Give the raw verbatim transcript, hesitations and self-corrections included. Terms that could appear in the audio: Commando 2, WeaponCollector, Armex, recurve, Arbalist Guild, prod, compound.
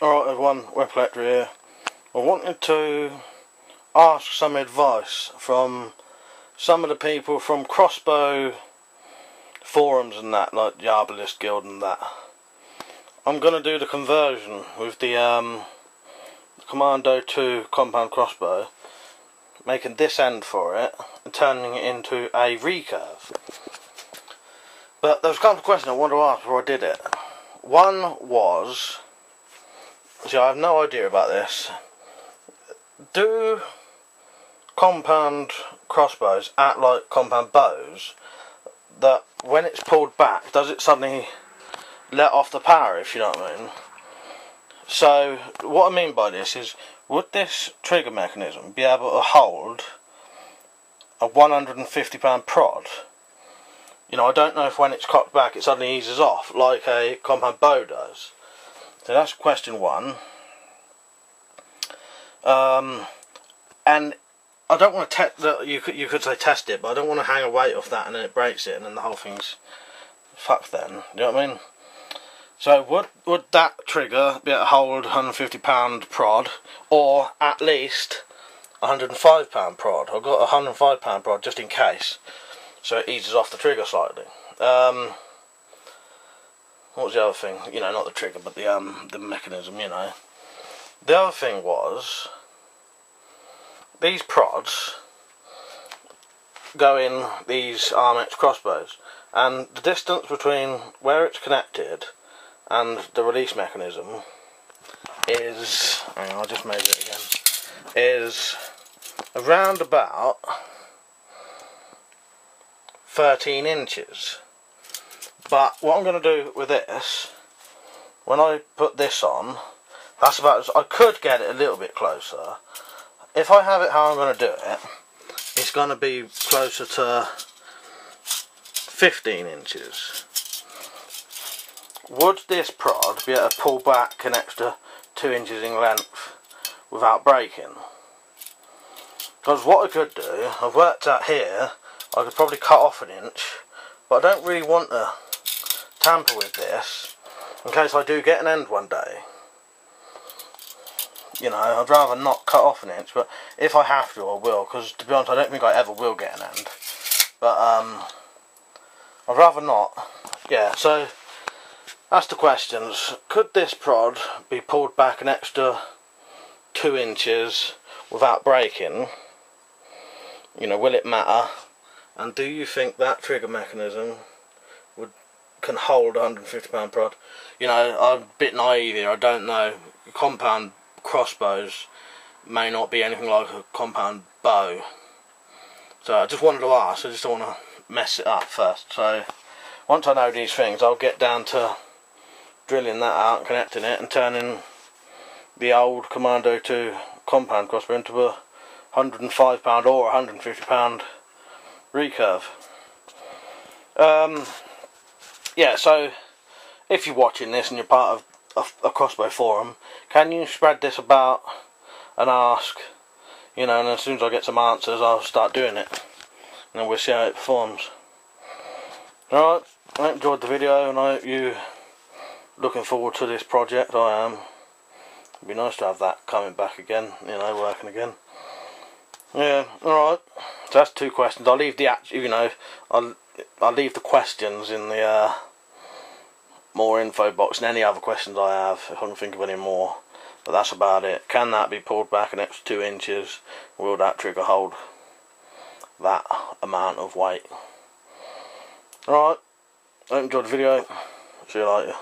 Alright everyone, WeaponCollector here. I wanted to ask some advice from some of the people from crossbow forums and that, like the Arbalist Guild and that. I'm going to do the conversion with the um, Commando two compound crossbow, making this end for it and turning it into a recurve. But there was a couple of questions I wanted to ask before I did it. One was, see, I have no idea about this. Do compound crossbows act like compound bows, that when it's pulled back, does it suddenly let off the power, if you know what I mean? So what I mean by this is, would this trigger mechanism be able to hold a one hundred and fifty pound prod? You know, I don't know if when it's cocked back it suddenly eases off like a compound bow does. So that's question one. Um, and I don't want to test that. You could you could say test it, but I don't want to hang a weight off that and then it breaks it and then the whole thing's fucked. Then you know what I mean. So would would that trigger be able to hold one hundred and fifty pound prod, or at least one hundred and five pound prod? I've got a one hundred and five pound prod just in case, so it eases off the trigger slightly. Um, what was the other thing? You know, not the trigger, but the um the mechanism. You know. The other thing was, these prods go in these Armex crossbows, and the distance between where it's connected and the release mechanism is, hang on, I'll just measure it again, is around about thirteen inches. But what I'm going to do with this, when I put this on, that's about as I could get it a little bit closer. If I have it how I'm going to do it, it's going to be closer to fifteen inches. Would this prod be able to pull back an extra two inches in length without breaking? Because what I could do, I've worked out here, I could probably cut off an inch, but I don't really want to tamper with this in case I do get an end one day. You know, I'd rather not cut off an inch, but if I have to, I will, because to be honest, I don't think I ever will get an end. But, um, I'd rather not. Yeah, so, that's the questions. Could this prod be pulled back an extra two inches without breaking? You know, will it matter? And do you think that trigger mechanism would can hold a one hundred and fifty pound prod? You know, I'm a bit naive here, I don't know. Compound crossbows may not be anything like a compound bow, so I just wanted to ask. I just don't want to mess it up first, so once I know these things I'll get down to drilling that out, connecting it and turning the old Commando two compound crossbow into a one hundred and five pound or one hundred and fifty pound recurve. Um, yeah, so if you're watching this and you're part of a crossbow forum, can you spread this about and ask, you know, and as soon as I get some answers I'll start doing it and then we'll see how it performs. Alright, I enjoyed the video and I hope you looking forward to this project. I am. It'd be nice to have that coming back again, you know, working again. Yeah, alright, so that's two questions. I'll leave the actual, you know, I'll, I'll leave the questions in the uh, more info box and any other questions I have if I can think of any more, but that's about it. Can that be pulled back an extra two inches? Will that trigger hold that amount of weight? Alright, I hope you enjoyed the video. See you later.